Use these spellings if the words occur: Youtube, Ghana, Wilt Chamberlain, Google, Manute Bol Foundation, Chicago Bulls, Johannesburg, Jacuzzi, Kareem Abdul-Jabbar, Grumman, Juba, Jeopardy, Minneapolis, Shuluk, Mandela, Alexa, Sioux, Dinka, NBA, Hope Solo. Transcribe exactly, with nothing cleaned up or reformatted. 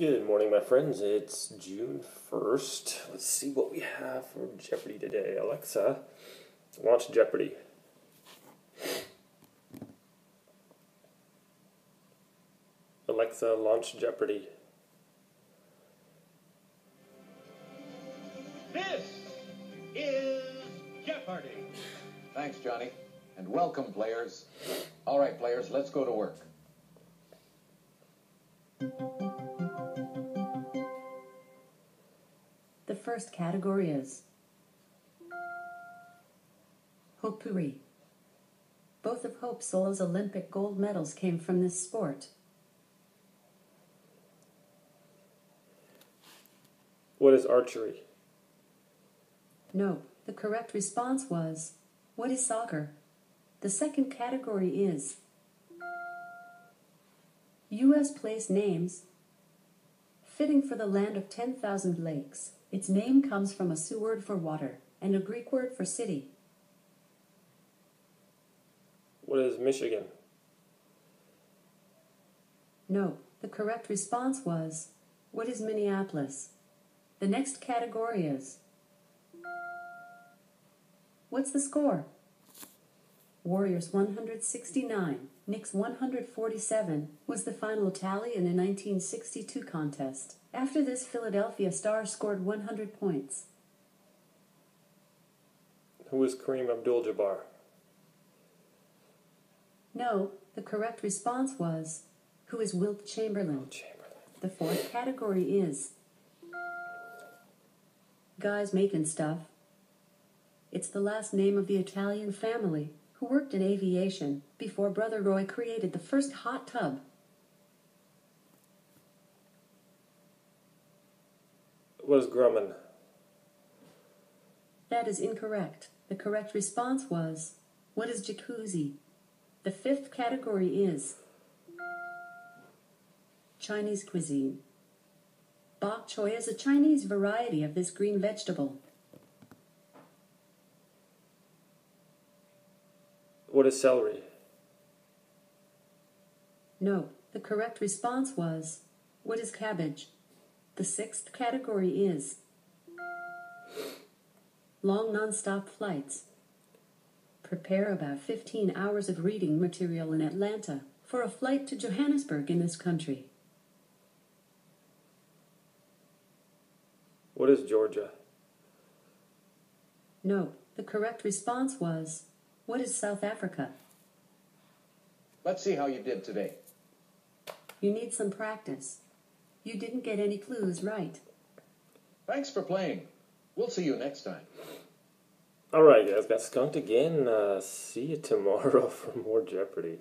Good morning, my friends. It's June first. Let's see what we have for Jeopardy today. Alexa, launch Jeopardy. Alexa, launch Jeopardy. This is Jeopardy. Thanks, Johnny, and welcome, players. All right, players, let's go to work. The first category is Potpourri. Both of Hope Solo's Olympic gold medals came from this sport. What is archery? No, the correct response was, what is soccer? The second category is U S place names. Fitting for the land of ten thousand lakes, its name comes from a Sioux word for water and a Greek word for city. What is Michigan? No, the correct response was, what is Minneapolis? The next category is, what's the score? Warriors one hundred sixty-nine, Knicks one hundred forty-seven was the final tally in a nineteen sixty-two contest. After this, Philadelphia Stars scored one hundred points. Who is Kareem Abdul-Jabbar? No, the correct response was, who is Wilt Chamberlain? Chamberlain. The fourth category is, guys making stuff. It's the last name of the Italian family who worked in aviation before Brother Roy created the first hot tub. What is Grumman? That is incorrect. The correct response was, what is Jacuzzi? The fifth category is Chinese cuisine. Bok choy is a Chinese variety of this green vegetable. What is celery? No, the correct response was, what is cabbage? The sixth category is long non-stop flights. Prepare about fifteen hours of reading material in Atlanta for a flight to Johannesburg in this country. What is Georgia? No, the correct response was, what is South Africa? Let's see how you did today. You need some practice. You didn't get any clues right. Thanks for playing. We'll see you next time. All right, guys, got skunked again. Uh, see you tomorrow for more Jeopardy.